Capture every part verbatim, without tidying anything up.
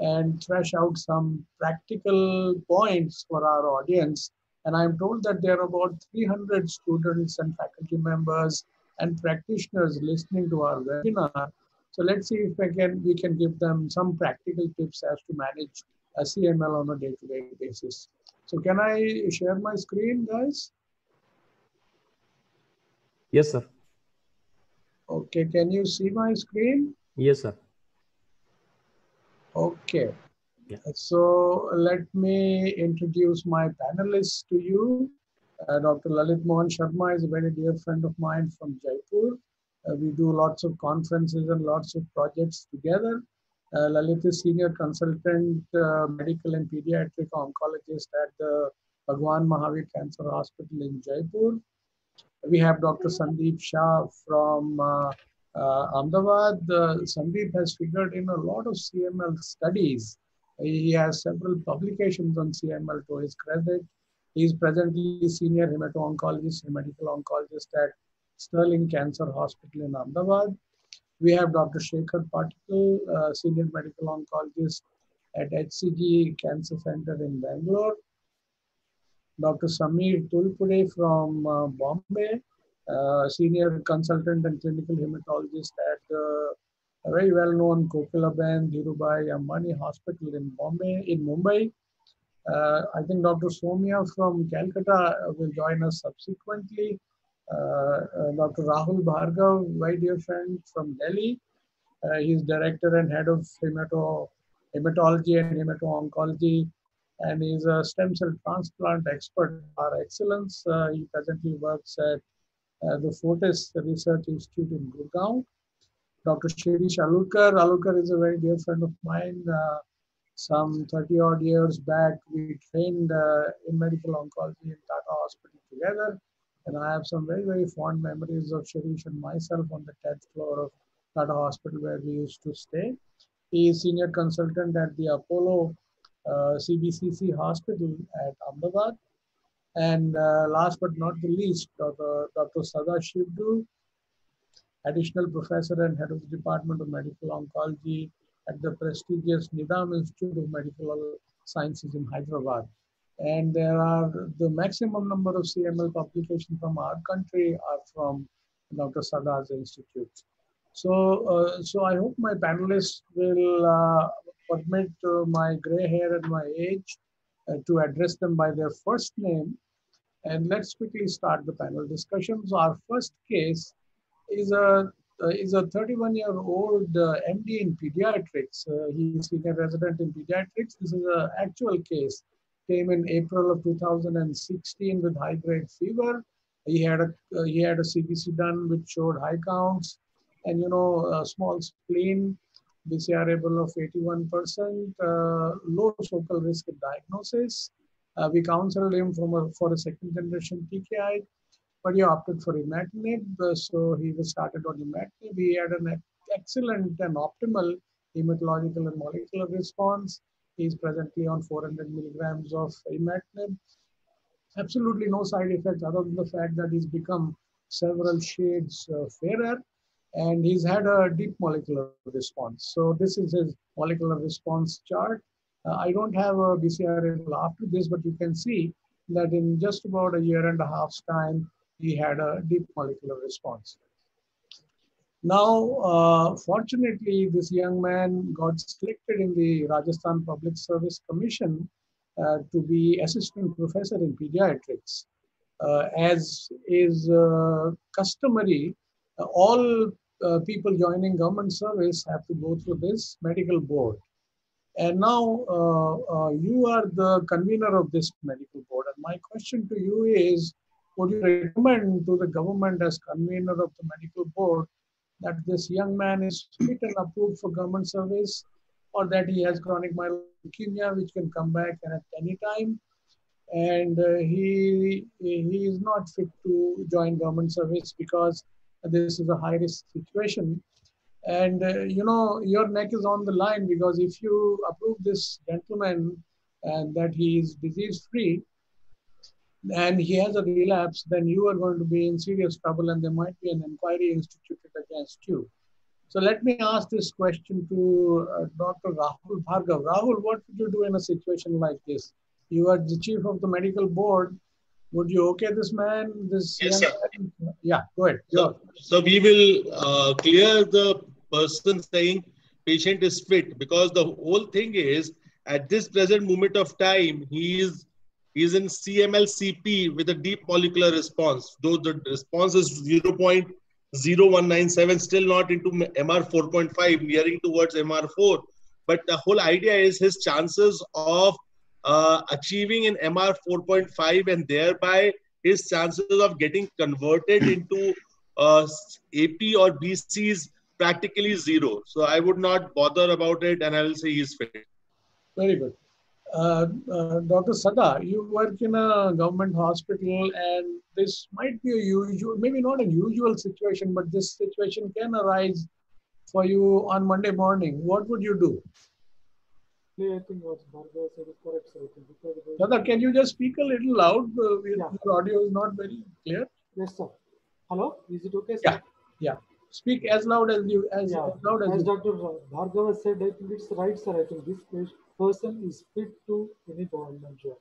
and thresh out some practical points for our audience. And I'm told that there are about three hundred students and faculty members and practitioners listening to our webinar. So let's see if we can, we can give them some practical tips as to manage a C M L on a day-to-day basis. So can I share my screen, guys? Yes, sir. Okay, can you see my screen? Yes, sir. Okay, yeah. So let me introduce my panelists to you. Uh, Doctor Lalit Mohan Sharma is a very dear friend of mine from Jaipur. Uh, we do lots of conferences and lots of projects together. Uh, Lalit is senior consultant, uh, medical and pediatric oncologist at the Bhagwan Mahaveer Cancer Hospital in Jaipur. We have Doctor Sandeep Shah from uh, Uh, Ahmedabad. uh, Sandeep has figured in a lot of C M L studies. He has several publications on C M L to his credit. He is presently senior hemato-oncologist and medical oncologist at Sterling Cancer Hospital in Ahmedabad. We have Doctor Shekhar Patel, uh, senior medical oncologist at H C G Cancer Center in Bangalore. Doctor Sameer Tulpule from uh, Bombay. Uh, senior consultant and clinical hematologist at the uh, very well-known Kokilaben Dhirubhai Ambani Hospital in Bombay, in Mumbai. Uh, I think Doctor Soumya from Calcutta will join us subsequently. Uh, uh, Doctor Rahul Bhargava, my dear friend from Delhi. Uh, he is director and head of hemato hematology and hemato-oncology, and he is a stem cell transplant expert par excellence. Uh, he presently works at Uh, the Fortis Research Institute in Gurgaon. Doctor Shirish Alurkar. Alurkar is a very dear friend of mine. Uh, some thirty odd years back, we trained uh, in medical oncology in Tata Hospital together. And I have some very, very fond memories of Shirish and myself on the tenth floor of Tata Hospital where we used to stay. He is senior consultant at the Apollo uh, C B C C Hospital at Ahmedabad. And uh, last but not the least, Doctor Doctor Sadashivudu, additional professor and head of the Department of Medical Oncology at the prestigious Nidam Institute of Medical Sciences in Hyderabad. And there are the maximum number of C M L publications from our country are from Doctor Sada's institute. So, uh, so I hope my panelists will uh, permit uh, my gray hair and my age uh, to address them by their first name. And let's quickly start the panel discussions. Our first case is a uh, is a thirty-one-year-old uh, M D in pediatrics. Uh, he is senior resident in pediatrics. This is an actual case. Came in April of two thousand sixteen with high-grade fever. He had a uh, he had a C B C done which showed high counts, and you know a small spleen, B C R able of eighty-one percent, uh, low Sokal risk of diagnosis. Uh, we counseled him from a, for a second generation T K I, but he opted for imatinib. Uh, so he was started on imatinib. He had an excellent and optimal hematological and molecular response. He is presently on four hundred milligrams of imatinib. Absolutely no side effects other than the fact that he's become several shades uh, fairer, and he's had a deep molecular response. So this is his molecular response chart. Uh, I don't have a B C R after this, but you can see that in just about a year and a half's time, he had a deep molecular response. Now, uh, fortunately, this young man got selected in the Rajasthan Public Service Commission uh, to be assistant professor in pediatrics. Uh, as is uh, customary, uh, all uh, people joining government service have to go through this medical board. And now uh, uh, you are the convener of this medical board. And my question to you is, would you recommend to the government as convener of the medical board that this young man is fit and approved for government service, or that he has chronic myeloid leukemia which can come back at any time, and uh, he, he is not fit to join government service because this is a high-risk situation? And, uh, you know, your neck is on the line, because if you approve this gentleman and that he is disease-free and he has a relapse, then you are going to be in serious trouble and there might be an inquiry instituted against you. So let me ask this question to uh, Doctor Rahul Bhargava. Rahul, what would you do in a situation like this? You are the chief of the medical board. Would you okay this man? This yes, sir. Man? Yeah, go ahead. Go so, so we will uh, clear the person saying patient is fit, because the whole thing is at this present moment of time, he is, he is in C M L C P with a deep molecular response, though the response is zero point zero one nine seven, still not into M R four point five, nearing towards M R four. But the whole idea is his chances of uh, achieving an M R four point five and thereby his chances of getting converted into uh, A P or B C is practically zero. So I would not bother about it and I will say he is fit. Very good. Uh, uh, Doctor Sada, you work in a government hospital and this might be a usual, maybe not a usual situation, but this situation can arise for you on Monday morning. What would you do? Yeah, I think what Bhargava said is correct, sir. Sada, can you just speak a little loud? Uh, yeah. Your audio is not very clear. Yes, sir. Hello? Is it okay, sir? Yeah. Yeah. Speak as loud as you, as, yeah. as loud as, as Doctor Bhargava said, I think it's right, sir. I think this patient person is fit to any government job,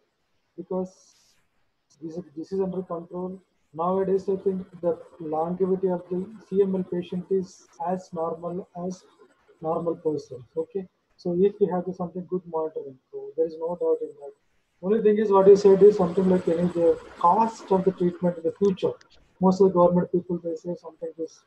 because this, this is under control. Nowadays, I think the longevity of the C M L patient is as normal as normal person. Okay, so if we have something good monitoring, so there is no doubt in that. Only thing is what you said is something like any the cost of the treatment in the future. Most of the government people, they say something is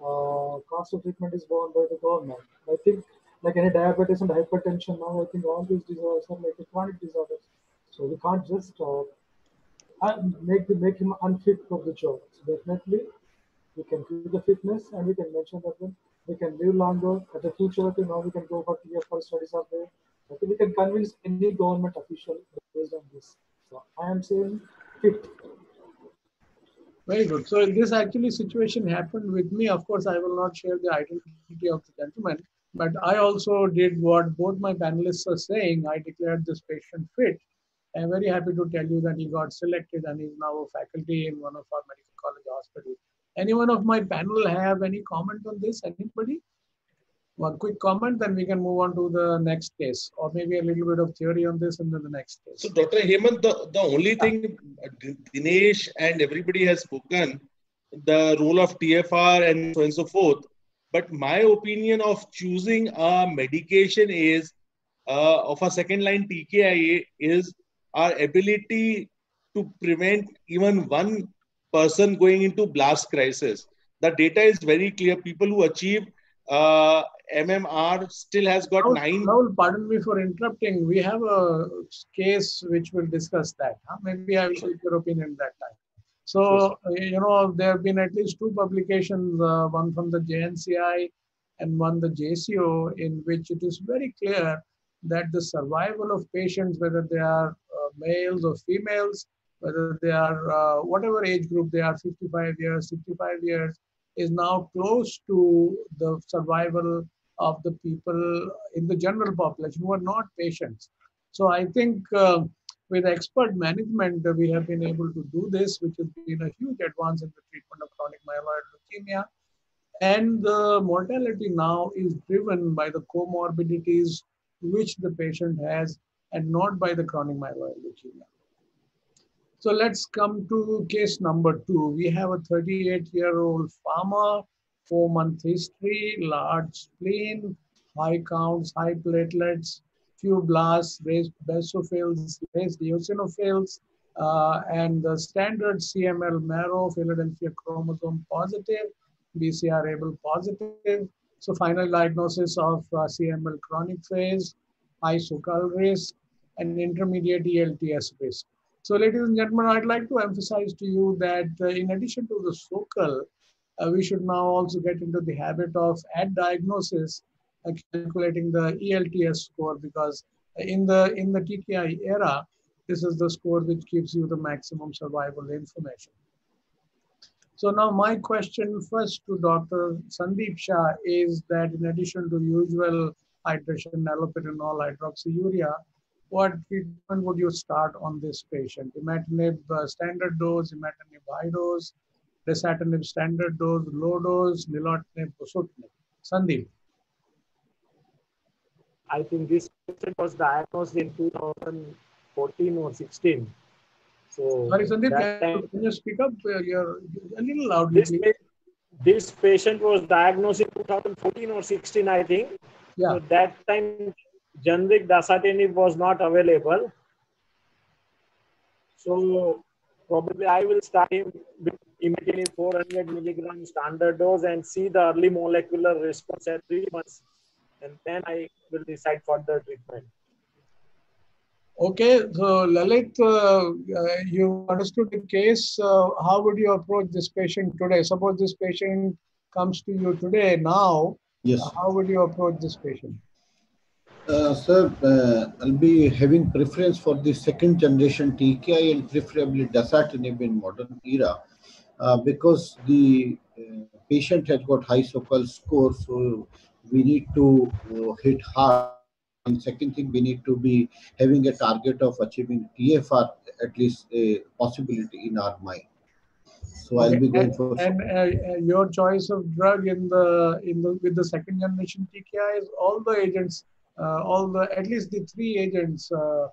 uh, cost of treatment is borne by the government. I think like any diabetes and hypertension now, I think all these disorders are like chronic disorders. So we can't just uh, make, the, make him unfit for the job. So definitely, we can do the fitness and we can mention that then we can live longer. At the future, I think now we can go for T F R studies out there. I think we can convince any government official based on this. So I am saying fit. Very good. So this actually situation happened with me. Of course, I will not share the identity of the gentleman. But I also did what both my panelists are saying. I declared this patient fit. I'm very happy to tell you that he got selected and is now a faculty in one of our medical college hospitals. Anyone of my panel have any comment on this? Anybody? One quick comment, then we can move on to the next case, or maybe a little bit of theory on this and then the next case. So Doctor Hemant, the, the only thing Dinesh and everybody has spoken, the role of T F R and so on and so forth. But my opinion of choosing a medication is, uh, of a second line T K I is our ability to prevent even one person going into blast crisis. The data is very clear. People who achieve uh, M M R still has got Raul, nine. Raul, pardon me for interrupting. We have a case which will discuss that. Huh? Maybe I will take your opinion that time. So, you know, there have been at least two publications, uh, one from the J N C I and one the J C O, in which it is very clear that the survival of patients, whether they are uh, males or females, whether they are uh, whatever age group they are, fifty-five years, sixty-five years, is now close to the survival of the people in the general population who are not patients. So I think uh, with expert management, we have been able to do this, which has been a huge advance in the treatment of chronic myeloid leukemia. And the mortality now is driven by the comorbidities which the patient has and not by the chronic myeloid leukemia. So let's come to case number two. We have a thirty-eight-year-old farmer, four-month history, large spleen, high counts, high platelets, few blasts, raised basophils, raised eosinophils, uh, and the standard C M L marrow, Philadelphia chromosome positive, B C R A B L positive. So final diagnosis of uh, C M L chronic phase, high Sokal risk, and intermediate E L T S risk. So ladies and gentlemen, I'd like to emphasize to you that uh, in addition to the Sokal, uh, we should now also get into the habit of at diagnosis, calculating the E L T S score, because in the in the T K I era, this is the score which gives you the maximum survival information. So now my question first to Doctor Sandeep Shah is that in addition to usual hydration, allopurinol, hydroxyurea, what treatment would you start on this patient? Imatinib uh, standard dose, imatinib high dose, dasatinib standard dose, low dose, nilotinib, bosutinib. Sandeep. I think this patient was diagnosed in two thousand fourteen or sixteen. So sorry, Sandeep, can, time, can you speak up? You're a little loudly. This, this patient was diagnosed in two thousand fourteen or sixteen, I think. Yeah. So that time, generic dasatinib was not available. So probably I will start him with imatinib four hundred milligram standard dose and see the early molecular response at three months. And then I will decide further treatment. Okay, so Lalit, uh, you understood the case. Uh, how would you approach this patient today? Suppose this patient comes to you today, now, yes. Uh, how would you approach this patient? Uh, sir, uh, I'll be having preference for the second generation T K I and preferably dasatinib in modern era uh, because the uh, patient has got high Sokal score, so we need to uh, hit hard. And second thing, we need to be having a target of achieving T F R, at least a possibility in our mind. So okay. I'll be going and, for. And uh, your choice of drug in the in the with the second generation T K I is all the agents, uh, all the at least the three agents, uh,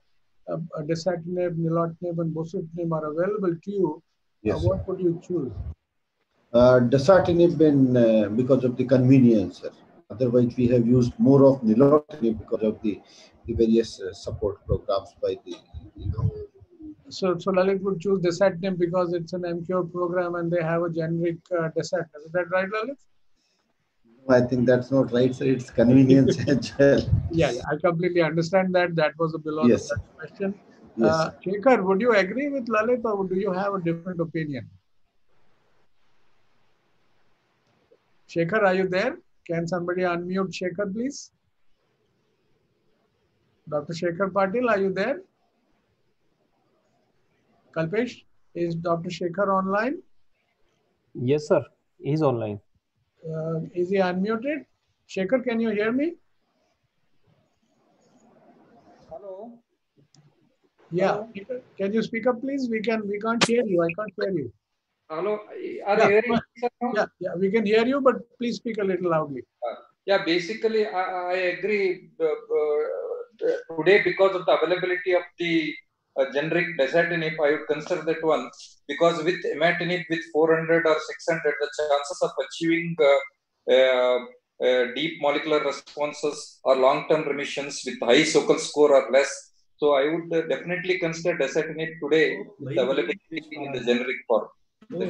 uh, dasatinib, nilotinib, and bosutinib are available to you. Yes. Uh, what would you choose? Uh, dasatinib, in, uh, because of the convenience, sir. Otherwise, we have used more of nilotinib because of the, the various uh, support programs by the, you know. So, so Lalit would choose dasatinib because it's an MCure program and they have a generic uh, dasatinib. Is that right, Lalit? No, I think that's not right, sir. It's convenience as well. Yeah, yeah, I completely understand that. That was a below yes. the question. Yes. Uh, Shekhar, would you agree with Lalit or do you have a different opinion? Shekhar, are you there? Can somebody unmute Shekhar, please? Doctor Shekhar Patel, are you there? Kalpesh, is Doctor Shekhar online? Yes, sir. He's online. Uh, is he unmuted? Shekhar, can you hear me? Hello. Yeah. Hello. Can you speak up, please? We can. We can't hear you. I can't hear you. Hello, are yeah. you hearing me? Yeah, yeah, we can hear you, but please speak a little loudly. Uh, yeah, basically, I, I agree uh, uh, today because of the availability of the uh, generic dasatinib, I would consider that one because with imatinib with four hundred or six hundred, the chances of achieving uh, uh, uh, deep molecular responses or long-term remissions with high Sokal score are less. So I would uh, definitely consider dasatinib today with the availability in the generic form. So, Sammy,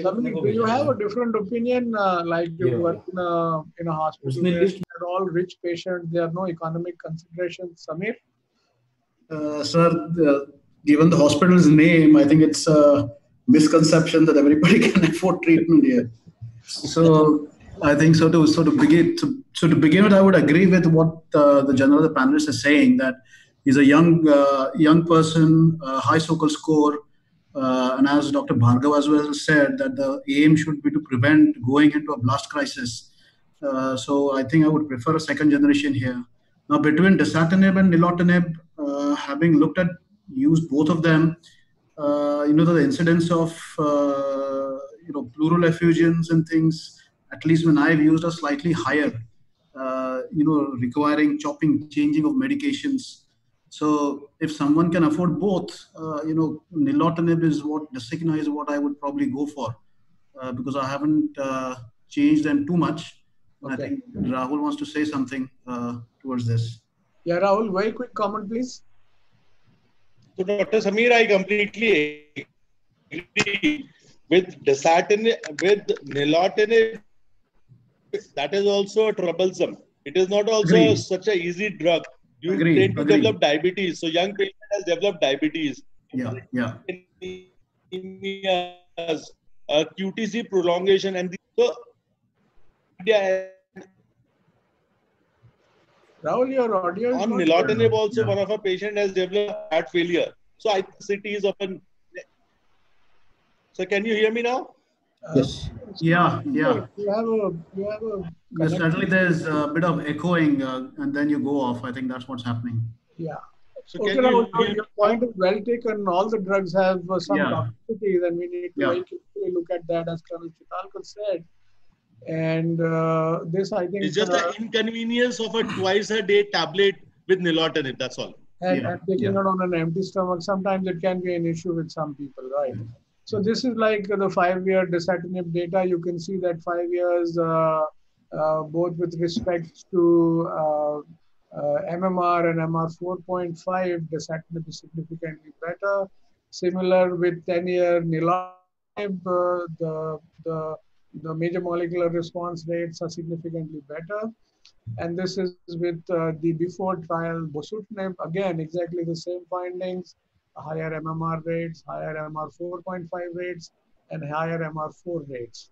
do you have a different opinion? Uh, like you yeah. work in a, in a hospital, where they're all rich patients, there are no economic considerations. Sameer? Uh, sir, the, given the hospital's name, I think it's a misconception that everybody can afford treatment here. So, I think so to, so to, begin, to, so to begin with, I would agree with what uh, the general the panelist is saying, that he's a young, uh, young person, uh, high Sokal score. Uh, and as Doctor Bhargava as well said, that the aim should be to prevent going into a blast crisis. Uh, so I think I would prefer a second generation here. Now between dasatinib and nilotinib, uh, having looked at used both of them, uh, you know the incidence of uh, you know pleural effusions and things, at least when I've used, are slightly higher. Uh, you know requiring chopping, changing of medications. So if someone can afford both, uh, you know, nilotinib is what, dasatinib is what I would probably go for uh, because I haven't uh, changed them too much. Okay. I think Rahul wants to say something uh, towards this. Yeah, Rahul, very quick comment, please. So Doctor Sameer, I completely agree with dasatinib, with nilotinib. That is also troublesome. It is not also Agreed. such an easy drug. You agree, tend to agree. develop diabetes. So young patient has developed diabetes. Yeah, yeah. Uh, Q T C prolongation and the, so yeah. Rahul, your audio is on nilotinib also, yeah. one of our patient has developed heart failure. So I think it is often. So can you hear me now? Uh, yes. Yeah, yeah. You have a, you have a yes, certainly there's a bit of echoing uh, and then you go off. I think that's what's happening. Yeah. So okay, now, you, your point is well taken. All the drugs have uh, some yeah. toxicities and we need to yeah. look at that as Colonel Chitalkar said. And uh, this, I think, it's just uh, the inconvenience of a twice a day tablet with nilotinib. That's all. And yeah. taking yeah. it on an empty stomach, sometimes it can be an issue with some people, right? Mm-hmm. So this is like the five-year dasatinib data. You can see that five years, uh, uh, both with respect to uh, uh, M M R and M R four point five, dasatinib is significantly better. Similar with ten-year nilotinib, uh, the the the major molecular response rates are significantly better. And this is with uh, the before trial bosutinib, again, exactly the same findings, higher M M R rates, higher M R four point five rates, and higher M R four rates.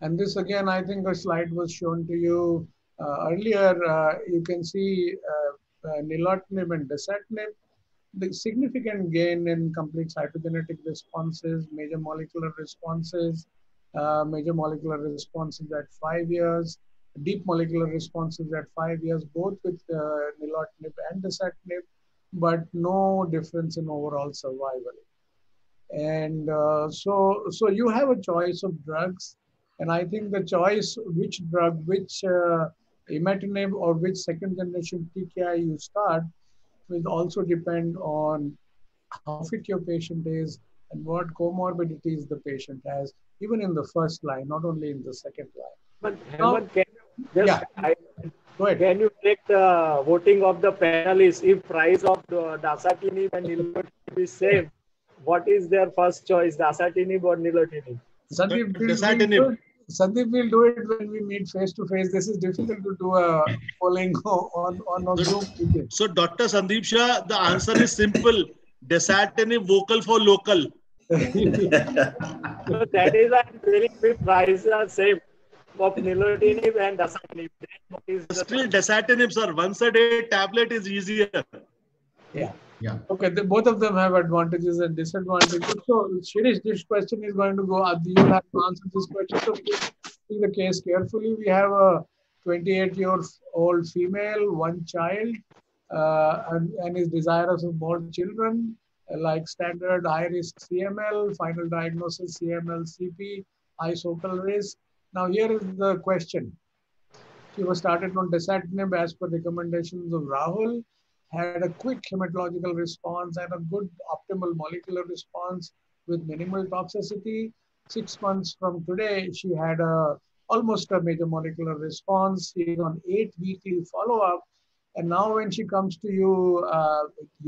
And this, again, I think a slide was shown to you uh, earlier. Uh, you can see uh, uh, nilotinib and dasatinib, the significant gain in complete cytogenetic responses, major molecular responses, Uh, major molecular responses at five years, deep molecular responses at five years, both with uh, nilotinib and dasatinib, but no difference in overall survival. And uh, so, so you have a choice of drugs, and I think the choice which drug, which uh, imatinib or which second generation T K I you start will also depend on how fit your patient is and what comorbidities the patient has, even in the first line, not only in the second line. But now, can you just, yeah. I, Go ahead. Can you take the voting of the panelists? If price of the dasatinib and nilotinib is same, what is their first choice, dasatinib or nilotinib? Sandeep, we'll, dasatinib. Sandeep, we'll do it when we meet face to face. This is difficult to do a polling on on a Zoom meeting. So, Doctor Sandeep Shah, the answer is simple. Dasatinib, vocal for local. So that is I'm telling you, prices are same of nilotinib and dasatinib. Still, dasatinib, sir, once a day tablet is easier. Yeah. Yeah. Okay. The, both of them have advantages and disadvantages. So, Shirish, this question is going to go. You have to answer this question. So, please see the case carefully. We have a twenty-eight year old female, one child, uh, and, and is desirous of more children. Like standard high-risk C M L, final diagnosis C M L C P, high Sokal risk. Now here is the question. She was started on dasatinib as per recommendations of Rahul, had a quick hematological response and a good optimal molecular response with minimal toxicity. Six months from today, she had a, almost a major molecular response. She is on eight weekly follow-up. And now when she comes to you uh,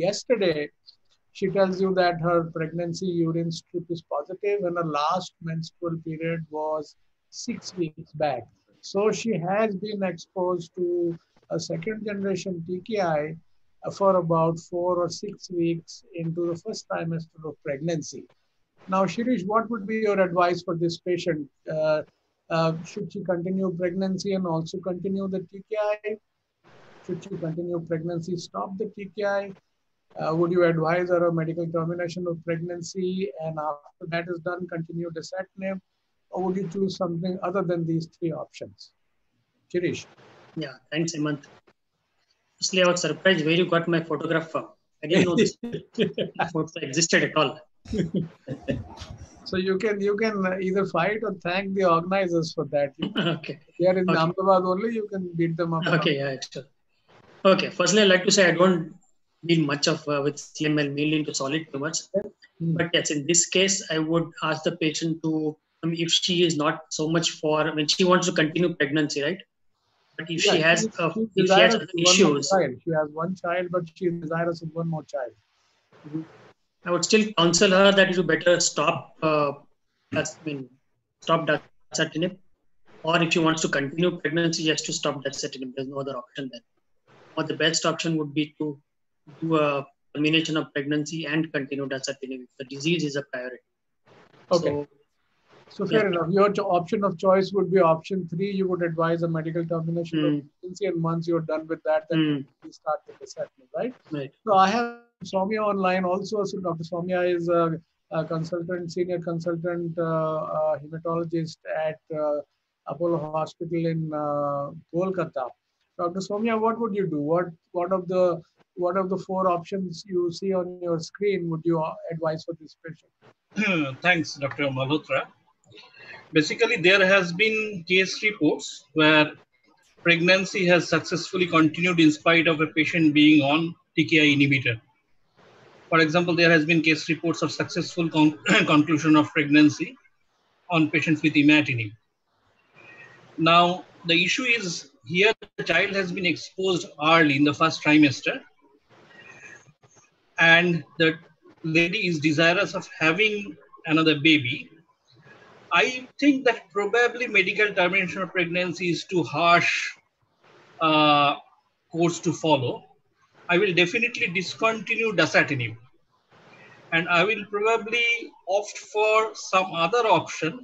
yesterday, she tells you that her pregnancy urine strip is positive and her last menstrual period was six weeks back. So she has been exposed to a second generation T K I for about four or six weeks into the first trimester of pregnancy. Now, Shirish, what would be your advice for this patient? Uh, uh, should she continue pregnancy and also continue the T K I? Should she continue pregnancy, stop the T K I? Uh, would you advise her a medical termination of pregnancy and after that is done, continue dasatinib? Or would you choose something other than these three options? Shirish. Yeah, thanks, Hemant. Firstly, I was surprised where you got my photograph from. I didn't know this photo existed at all. So you can you can either fight or thank the organizers for that. Okay. Here in okay. Ahmedabad only, you can beat them up. Okay, yeah, sure. Okay, firstly, I'd like to say I don't deal much of uh, with C M L mainly into solid tumors. Mm-hmm. But yes, in this case, I would ask the patient to, I mean, if she is not so much for, when I mean, she wants to continue pregnancy, right? But if yeah, she has, she, uh, she if she has issues. She has one child, but she desires one more child. Mm-hmm. I would still counsel her that you better stop, uh, I mean, stop dasatinib. Or if she wants to continue pregnancy, just to stop dasatinib. There's no other option then. Or the best option would be to do a termination of pregnancy and continue dasatinib. The disease is a priority. Okay. So, so fair yeah. enough. Your option of choice would be option three. You would advise a medical termination mm. of pregnancy, and once you're done with that, then mm. you start the dasatinib, right? Right. So I have Soumya online also. So Doctor Soumya is a, a consultant, senior consultant, uh, uh, hematologist at uh, Apollo Hospital in uh, Kolkata. Doctor Soumya, what would you do? What What of the What of the four options you see on your screen would you advise for this patient? Thanks, Doctor Malhotra. Basically, there has been case reports where pregnancy has successfully continued in spite of a patient being on T K I inhibitor. For example, there has been case reports of successful con conclusion of pregnancy on patients with imatinib. Now, the issue is here the child has been exposed early in the first trimester, and the lady is desirous of having another baby. I think that probably medical termination of pregnancy is too harsh uh, course to follow. I will definitely discontinue dasatinib, and I will probably opt for some other option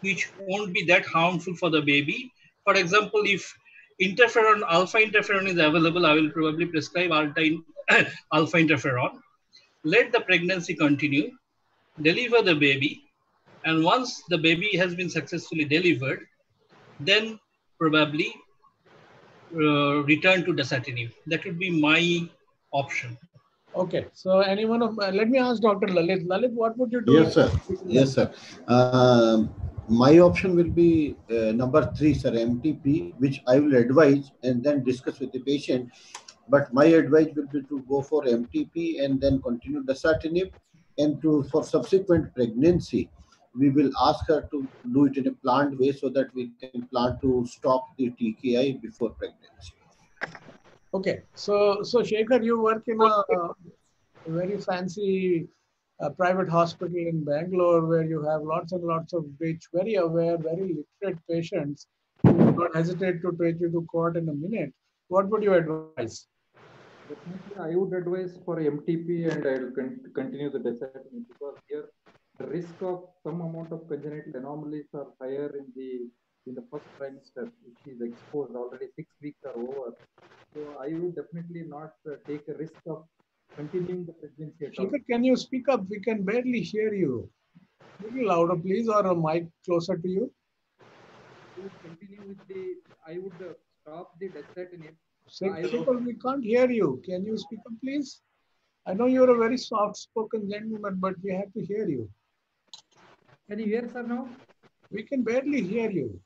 which won't be that harmful for the baby. For example, if interferon, alpha interferon is available, I will probably prescribe alpha interferon, let the pregnancy continue, deliver the baby, and once the baby has been successfully delivered, then probably uh, return to dasatinib. That would be my option. Okay. So anyone of, uh, let me ask Doctor Lalit. Lalit, what would you do? Yes, sir. Yes, sir. Uh, my option will be uh, number three, sir, M T P, which I will advise and then discuss with the patient. But my advice will be to go for M T P and then continue dasatinib, and to for subsequent pregnancy, we will ask her to do it in a planned way so that we can plan to stop the T K I before pregnancy. Okay. So, so Shekhar, you work in a, a very fancy uh, private hospital in Bangalore where you have lots and lots of rich, very aware, very literate patients who do not hesitate to take you to court in a minute. What would you advise? I would advise for M T P, and I will con continue the dasatinib, because here the risk of some amount of congenital anomalies are higher in the in the first trimester, if she is exposed already six weeks or over. So I would definitely not uh, take a risk of continuing the pregnancy at all. Shekhar, can you speak up? We can barely hear you. A little louder, please, or a mic closer to you. I would continue with the. I would uh, stop the dasatinib. Shekhar, we can't hear you. Can you speak up, please? I know you're a very soft-spoken gentleman, but we have to hear you. Can you hear, sir, now? We can barely hear you.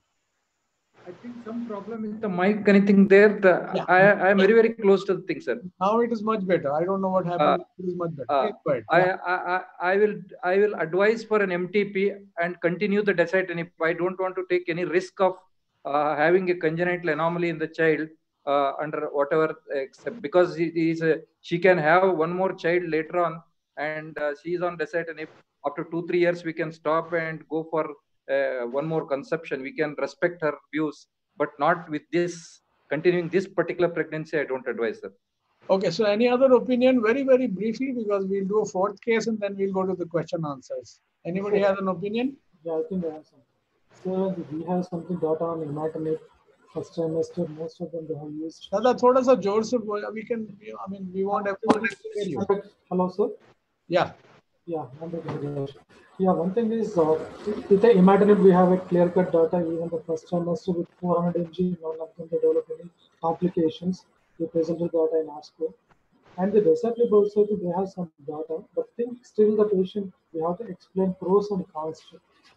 I think some problem is the mic, anything there. The, yeah. I am very, very close to the thing, sir. Now it is much better. I don't know what happened. Uh, it is much better. Uh, okay, I, yeah. I, I, I, will, I will advise for an M T P and continue the dasatinib. I don't want to take any risk of uh, having a congenital anomaly in the child uh, under whatever, except because he, he is a, she can have one more child later on, and uh, she is on dasatinib. After two, three years, we can stop and go for uh, one more conception. We can respect her views, but not with this, continuing this particular pregnancy, I don't advise her. Okay, so any other opinion? Very, very briefly, because we'll do a fourth case and then we'll go to the question answers. Anybody so, has an opinion? Yeah, I think I have some. So we have something data on imatinib. First trimester, most of them they have used. Dada, thoda sa jor se, we can, I mean, we want everyone to hear you. Hello, sir? Yeah. Yeah, yeah. One thing is uh, with the imatinib we have a clear-cut data. Even the first trimester with four hundred milligrams, none of them they develop any complications. We presented data in our school, and the dasatinib also they have some data. But think still the patient we have to explain pros and cons,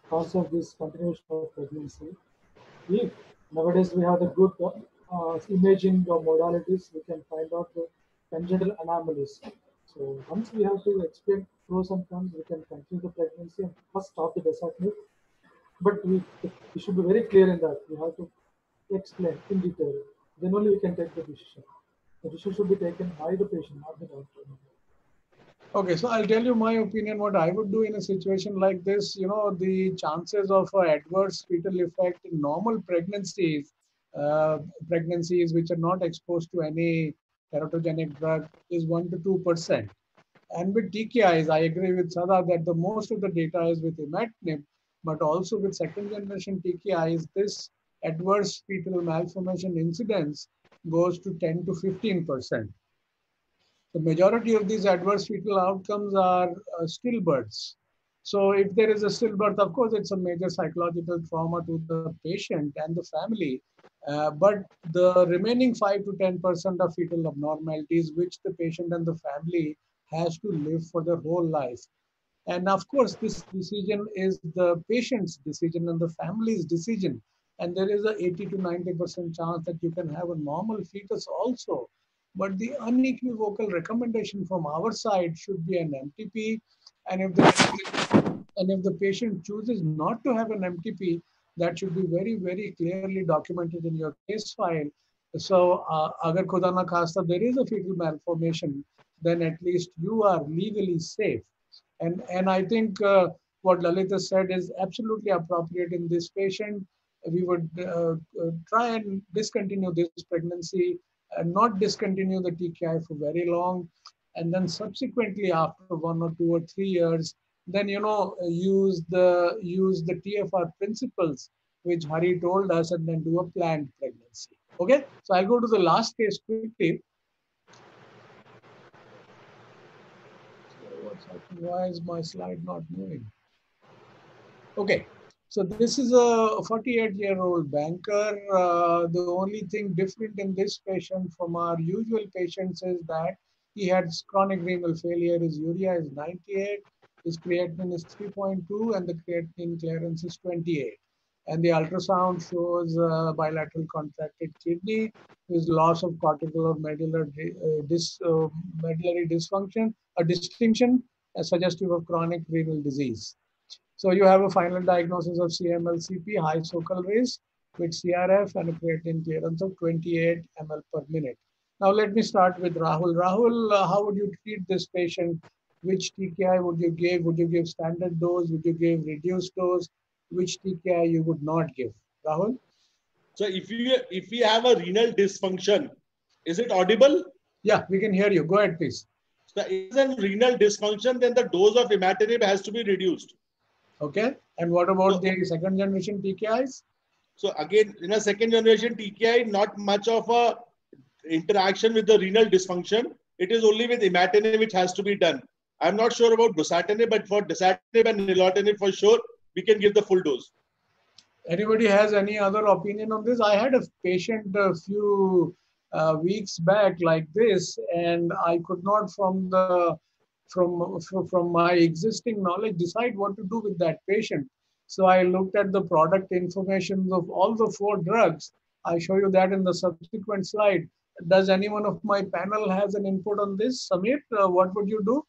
cons of this continuation of pregnancy. If nowadays we have the good uh, imaging modalities, we can find out the congenital anomalies. So once we have to explain pros and cons, we can continue the pregnancy and first stop the dasatinib. But we, we should be very clear in that. We have to explain in detail. Then only we can take the decision. The decision should be taken by the patient, not the doctor. Okay, so I'll tell you my opinion, what I would do in a situation like this. You know, the chances of an adverse fetal effect in normal pregnancies, uh, pregnancies which are not exposed to any teratogenic drug is one to two percent. And with T K Is, I agree with Sada that the most of the data is with imatinib, but also with second generation T K Is, this adverse fetal malformation incidence goes to ten to fifteen percent. The majority of these adverse fetal outcomes are uh, stillbirths. So if there is a stillbirth, of course, it's a major psychological trauma to the patient and the family. Uh, but the remaining five to ten percent of fetal abnormalities, which the patient and the family has to live for their whole life. And of course, this decision is the patient's decision and the family's decision. And there is an eighty to ninety percent chance that you can have a normal fetus also. But the unequivocal recommendation from our side should be an M T P. And if the, and if the patient chooses not to have an M T P, that should be very, very clearly documented in your case file. So, uh, agar khuda na khasta there is a fetal malformation, then at least you are legally safe. And, and I think uh, what Lalit has said is absolutely appropriate in this patient. We would uh, uh, try and discontinue this pregnancy, and not discontinue the T K I for very long. And then subsequently, after one or two or three years, then, you know, use the, use the T F R principles, which Hari told us, and then do a planned pregnancy. Okay, so I'll go to the last case quickly. Why is my slide not moving? Okay, so this is a forty-eight-year-old banker. Uh, the only thing different in this patient from our usual patients is that he had chronic renal failure. His urea is ninety-eight, his creatinine is three point two, and the creatinine clearance is twenty-eight. And the ultrasound shows uh, bilateral contracted kidney with loss of cortical or medular uh, dis, uh, medullary dysfunction, a distinction as suggestive of chronic renal disease. So you have a final diagnosis of C M L C P, high Sokal race with C R F and a creatinine clearance of twenty-eight milliliters per minute. Now let me start with Rahul. Rahul, uh, how would you treat this patient? Which T K I would you give? Would you give standard dose? Would you give reduced dose? Which T K I you would not give? Rahul? So if you if we have a renal dysfunction, is it audible? Yeah, we can hear you. Go ahead, please. So if there is a renal dysfunction, then the dose of imatinib has to be reduced. Okay. And what about so, the second generation T K Is? So again, in a second generation T K I, not much of a interaction with the renal dysfunction. It is only with imatinib which has to be done. I'm not sure about bosutinib, but for dasatinib and nilotinib for sure, we can give the full dose. Anybody has any other opinion on this? I had a patient a few uh, weeks back like this, and I could not from the from from my existing knowledge decide what to do with that patient. So I looked at the product information of all the four drugs. I show you that in the subsequent slide. Does anyone of my panel has an input on this? Sameer, uh, what would you do?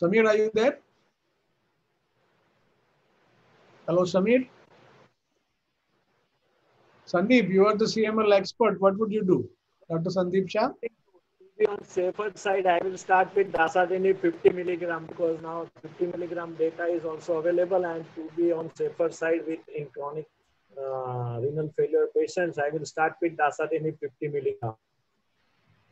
Sameer, are you there? Hello, Sameer. Sandeep, you are the C M L expert. What would you do? Doctor Sandeep Shah? On safer side, I will start with dasatinib fifty milligram because now fifty milligram data is also available, and to be on safer side with in chronic uh, renal failure patients, I will start with dasatinib fifty milligram.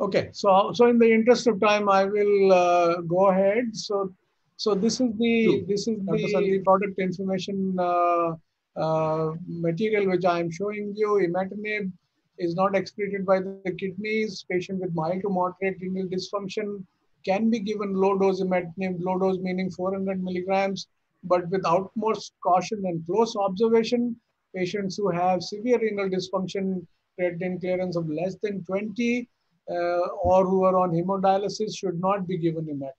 Okay, so, so in the interest of time, I will uh, go ahead. So. So this is the this is the product information uh, uh, material which I am showing you. Imatinib is not excreted by the kidneys. Patient with mild to moderate renal dysfunction can be given low dose imatinib. Low dose meaning four hundred milligrams, but with utmost caution and close observation. Patients who have severe renal dysfunction, creatinine clearance of less than twenty, uh, or who are on hemodialysis should not be given imatinib.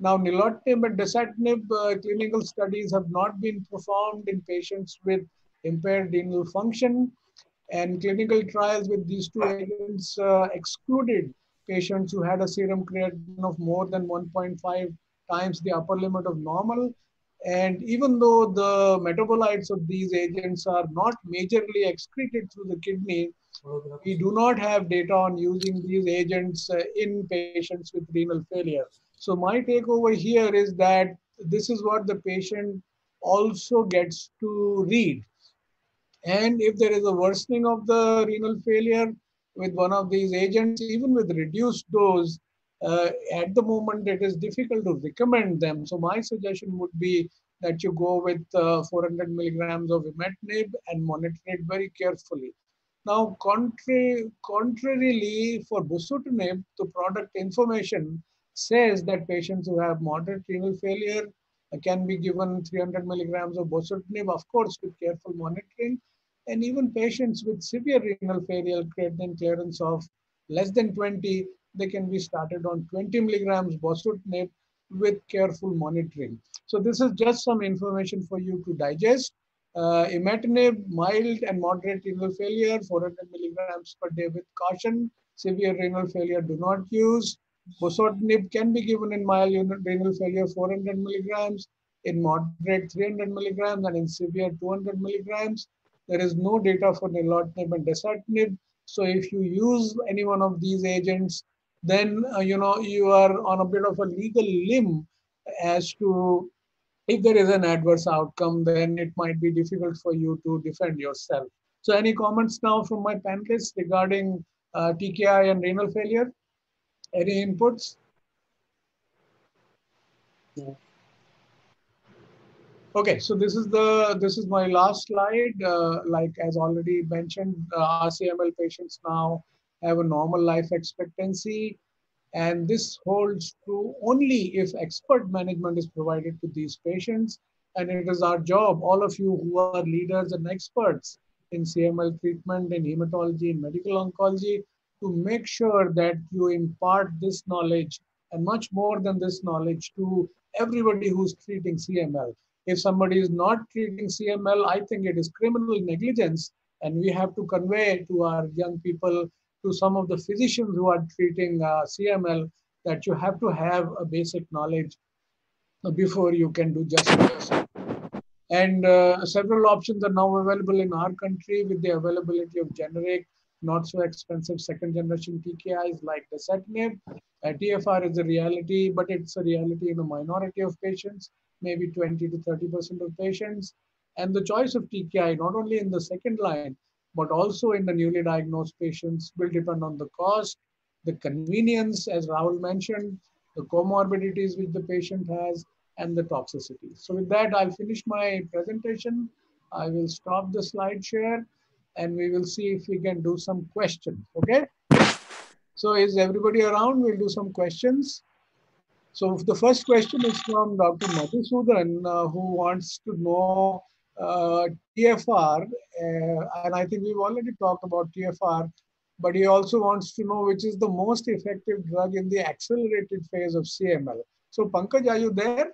Now, nilotinib and dasatinib uh, clinical studies have not been performed in patients with impaired renal function, and clinical trials with these two agents uh, excluded patients who had a serum creatinine of more than one point five times the upper limit of normal. And even though the metabolites of these agents are not majorly excreted through the kidney, we do not have data on using these agents uh, in patients with renal failure. So my takeover here is that this is what the patient also gets to read. And if there is a worsening of the renal failure with one of these agents, even with reduced dose, uh, at the moment it is difficult to recommend them. So my suggestion would be that you go with uh, four hundred milligrams of imatinib and monitor it very carefully. Now, contrary, contrarily for bosutinib, the product information says that patients who have moderate renal failure can be given three hundred milligrams of bosutinib, of course, with careful monitoring. And even patients with severe renal failure, creatinine clearance of less than twenty, they can be started on twenty milligrams bosutinib with careful monitoring. So this is just some information for you to digest. Uh, imatinib, mild and moderate renal failure, four hundred milligrams per day with caution. Severe renal failure, do not use. Bosutinib can be given in mild renal failure, four hundred milligrams, in moderate, three hundred milligrams, and in severe, two hundred milligrams. There is no data for nilotinib and dasatinib. So if you use any one of these agents, then uh, you know you are on a bit of a legal limb as to if there is an adverse outcome, then it might be difficult for you to defend yourself. So any comments now from my panelists regarding uh, T K I and renal failure? Any inputs? No. Okay, so this is the this is my last slide. Uh, like as already mentioned, uh, C M L patients now have a normal life expectancy. And this holds true only if expert management is provided to these patients. And it is our job, all of you who are leaders and experts in C M L treatment, in hematology, in medical oncology, to make sure that you impart this knowledge and much more than this knowledge to everybody who's treating C M L. If somebody is not treating C M L, I think it is criminal negligence. And we have to convey to our young people, to some of the physicians who are treating uh, C M L, that you have to have a basic knowledge before you can do justice. And uh, several options are now available in our country with the availability of generic, not so expensive second generation T K Is like dasatinib. Uh, T F R is a reality, but it's a reality in a minority of patients, maybe twenty to thirty percent of patients. And the choice of T K I, not only in the second line, but also in the newly diagnosed patients, will depend on the cost, the convenience, as Rahul mentioned, the comorbidities which the patient has, and the toxicity. So with that, I'll finish my presentation. I will stop the slide share, and we will see if we can do some questions, okay? So is everybody around? We'll do some questions. So the first question is from Doctor Madhusudan, uh, who wants to know Uh, T F R, uh, and I think we've already talked about T F R, but he also wants to know which is the most effective drug in the accelerated phase of C M L. So Pankaj, are you there?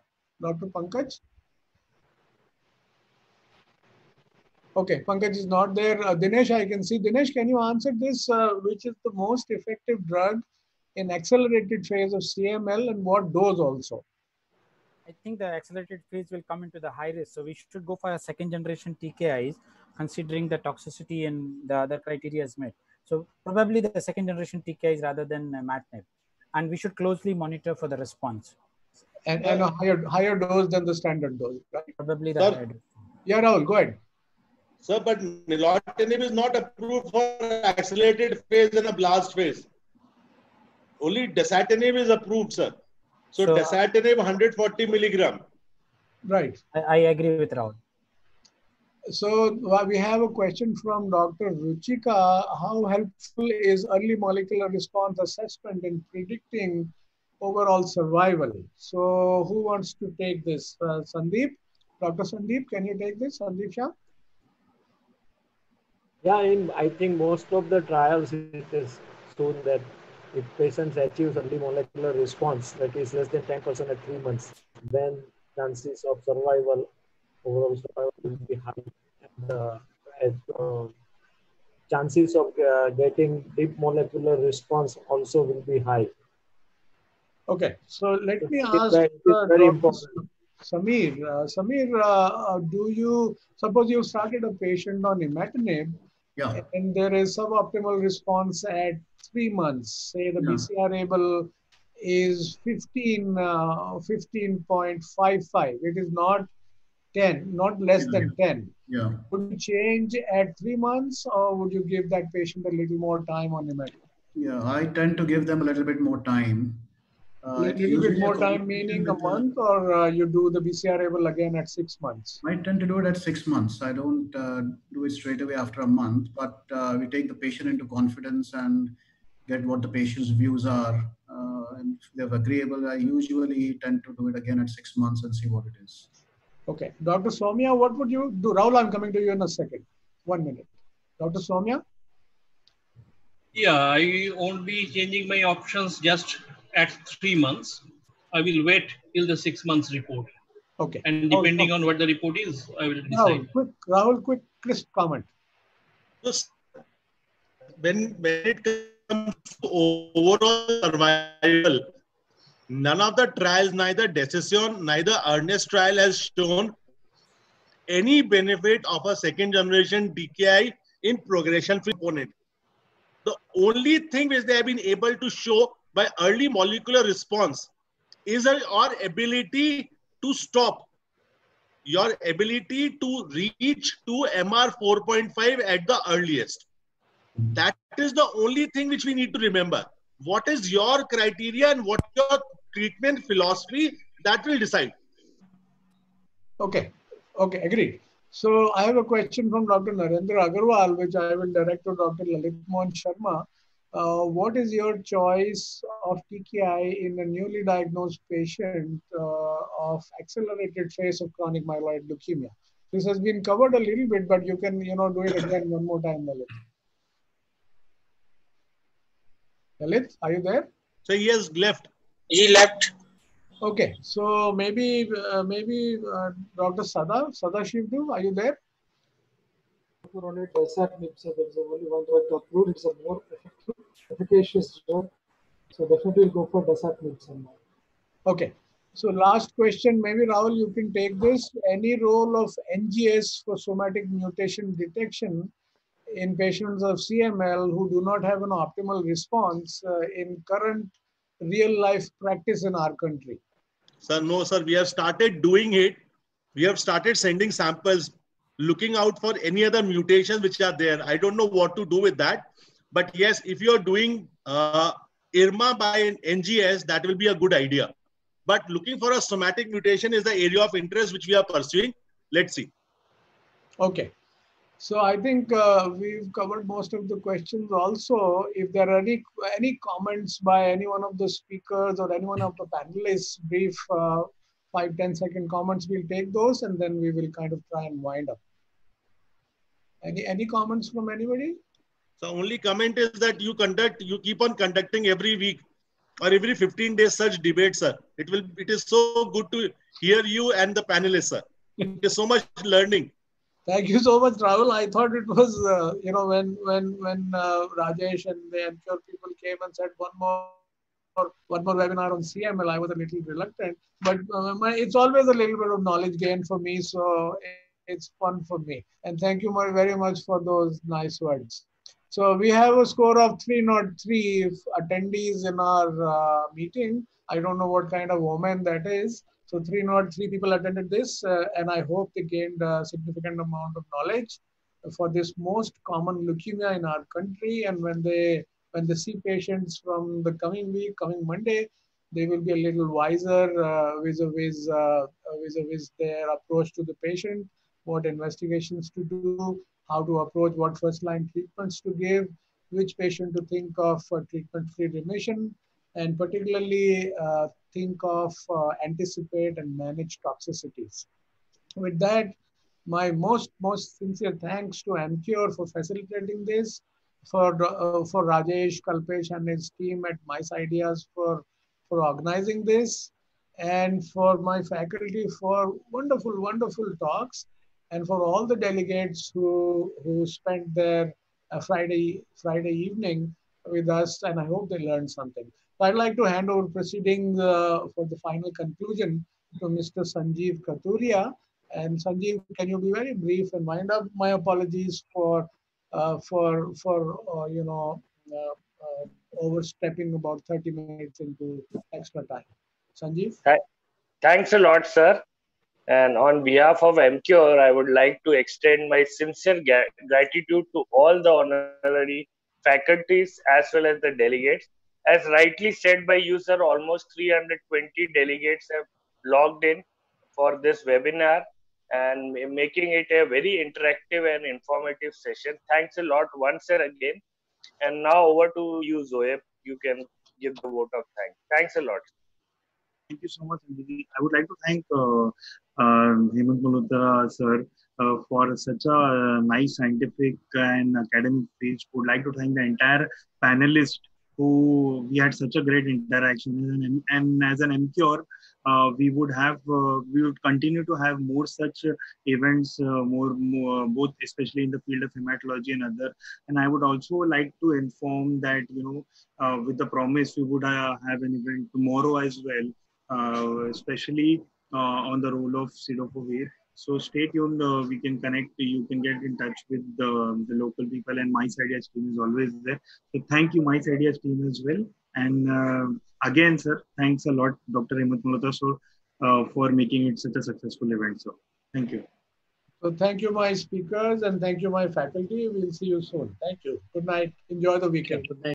Doctor Pankaj? Okay, Pankaj is not there. Uh, Dinesh, I can see. Dinesh, can you answer this? Uh, which is the most effective drug in accelerated phase of C M L, and what dose also? I think the accelerated phase will come into the high risk. So we should go for a second generation T K Is, considering the toxicity and the other criteria is met. So probably the second generation T K Is rather than imatinib. And we should closely monitor for the response. And, and a higher, higher dose than the standard dose, right? Probably the higher dose. Yeah, Rahul, go ahead. Sir, but nilotinib is not approved for accelerated phase and a blast phase. Only dasatinib is approved, sir. So, so dasatinib one hundred forty milligram. Right. I, I agree with Rahul. So we have a question from Doctor Ruchika. How helpful is early molecular response assessment in predicting overall survival? So who wants to take this? Uh, Sandeep? Doctor Sandeep, can you take this? Sandeep Shah? Yeah, in, I think most of the trials it is soon that if patients achieve early molecular response, that is less than ten percent at three months, then chances of survival, overall survival will be high. And, uh, as, uh, chances of uh, getting deep molecular response also will be high. Okay, so let me ask uh, Sameer. Uh, Sameer, uh, do you, suppose you started a patient on imatinib, yeah, and there is suboptimal response at three months, say the yeah. B C R-ABLE is fifteen, fifteen point five five. It is not ten, not less yeah, than yeah. ten. Yeah. Would you change at three months, or would you give that patient a little more time on imatinib? Yeah, I tend to give them a little bit more time. Uh, a little bit more time meaning a month, or uh, you do the B C R-ABLE again at six months? I tend to do it at six months. I don't uh, do it straight away after a month, but uh, we take the patient into confidence and get what the patient's views are. Uh, and if they're agreeable, I usually tend to do it again at six months and see what it is. Okay. Doctor Soumya, what would you do? Rahul, I'm coming to you in a second. One minute. Doctor Soumya? Yeah, I won't be changing my options just at three months. I will wait till the six months report. Okay. And depending oh, okay. on what the report is, I will decide. Rahul, quick, Rahul, quick crisp comment. Yes. When, when it comes to overall survival, none of the trials, neither Decision, neither Earnest trial has shown any benefit of a second generation T K I in progression-free component. The only thing which they have been able to show by early molecular response is our ability to stop, your ability to reach to M R four point five at the earliest. That is the only thing which we need to remember. What is your criteria and what your treatment philosophy, that will decide. Okay. Okay, agreed. So I have a question from Doctor Narendra Agarwal, which I will direct to Doctor Lalit Mohan Sharma. Uh, what is your choice of T K I in a newly diagnosed patient uh, of accelerated phase of chronic myeloid leukemia? This has been covered a little bit, but you can, you know, do it again one more time, Lalit. Lalit, are you there? So he has left. He left. Okay, so maybe uh, maybe uh, Doctor Sada, Sadashivudu, are you there? Only dasatinib, so there is only one drug approved. It's a more effective, efficacious drug. So definitely we'll go for dasatinib somehow. Okay. So last question, maybe Rahul, you can take this. Any role of N G S for somatic mutation detection in patients of C M L who do not have an optimal response uh, in current real-life practice in our country? Sir, no, sir. We have started doing it. We have started sending samples, looking out for any other mutations which are there. I don't know what to do with that. But yes, if you're doing uh, IRMA by an N G S, that will be a good idea. But looking for a somatic mutation is the area of interest which we are pursuing. Let's see. Okay. So I think uh, we've covered most of the questions. Also, if there are any, any comments by any one of the speakers or any one of the panelists, brief uh, five, ten second comments, we'll take those and then we will kind of try and wind up. Any, any comments from anybody? So only comment is that you conduct, you keep on conducting every week or every fifteen days such debates, sir. It will, it is so good to hear you and the panelists, sir. It is so much learning. Thank you so much, Rahul. I thought it was, uh, you know, when when when uh, Rajesh and the MCure people came and said one more or one more webinar on C M L, I was a little reluctant. But um, it's always a little bit of knowledge gain for me, so it's fun for me. And thank you very much for those nice words. So we have a score of three zero three attendees in our uh, meeting. I don't know what kind of omen that is. So three hundred three people attended this, uh, and I hope they gained a significant amount of knowledge for this most common leukemia in our country. And when they when they see patients from the coming week, coming Monday, they will be a little wiser uh, vis-a-vis uh, vis-a-vis their approach to the patient, what investigations to do, how to approach, what first-line treatments to give, which patient to think of for treatment-free remission, and particularly uh, think of, uh, anticipate and manage toxicities. With that, my most, most sincere thanks to MCure for facilitating this, for, uh, for Rajesh, Kalpesh and his team at Mice Ideas for, for organizing this, and for my faculty for wonderful, wonderful talks, and for all the delegates who, who spent their uh, Friday, Friday evening with us, and I hope they learned something. I'd like to hand over proceedings uh, for the final conclusion to Mister Sanjeev Katuria. And Sanjeev, can you be very brief and wind up? My apologies for uh, for for uh, you know uh, uh, overstepping about thirty minutes into extra time. Sanjeev, thanks a lot, sir. And on behalf of MCure, I would like to extend my sincere gratitude to all the honorary faculties as well as the delegates. As rightly said by you, sir, almost three hundred twenty delegates have logged in for this webinar and making it a very interactive and informative session. Thanks a lot once again. And now over to you, Zoeb. You can give the vote of thanks. Thanks a lot. Thank you so much, Anjali. I would like to thank uh, uh, Hemant Malhotra, sir, Uh, for such a uh, nice scientific and academic page. Would like to thank the entire panelists who we had such a great interaction, and, and as an MCure, uh, we would have uh, we would continue to have more such events, uh, more, more both especially in the field of hematology and other. And I would also like to inform that, you know, uh, with the promise we would uh, have an event tomorrow as well, uh, especially uh, on the role of pseudopovir. So stay tuned, uh, we can connect, you can get in touch with the, the local people, and my C I D S team is always there. So thank you, my C I D S team as well. And uh, again, sir, thanks a lot, Doctor Hemant Malhotra, so, uh, for making it such a successful event. So thank you. So thank you, my speakers, and thank you, my faculty. We'll see you soon. Thank you. Good night. Enjoy the weekend. Good night.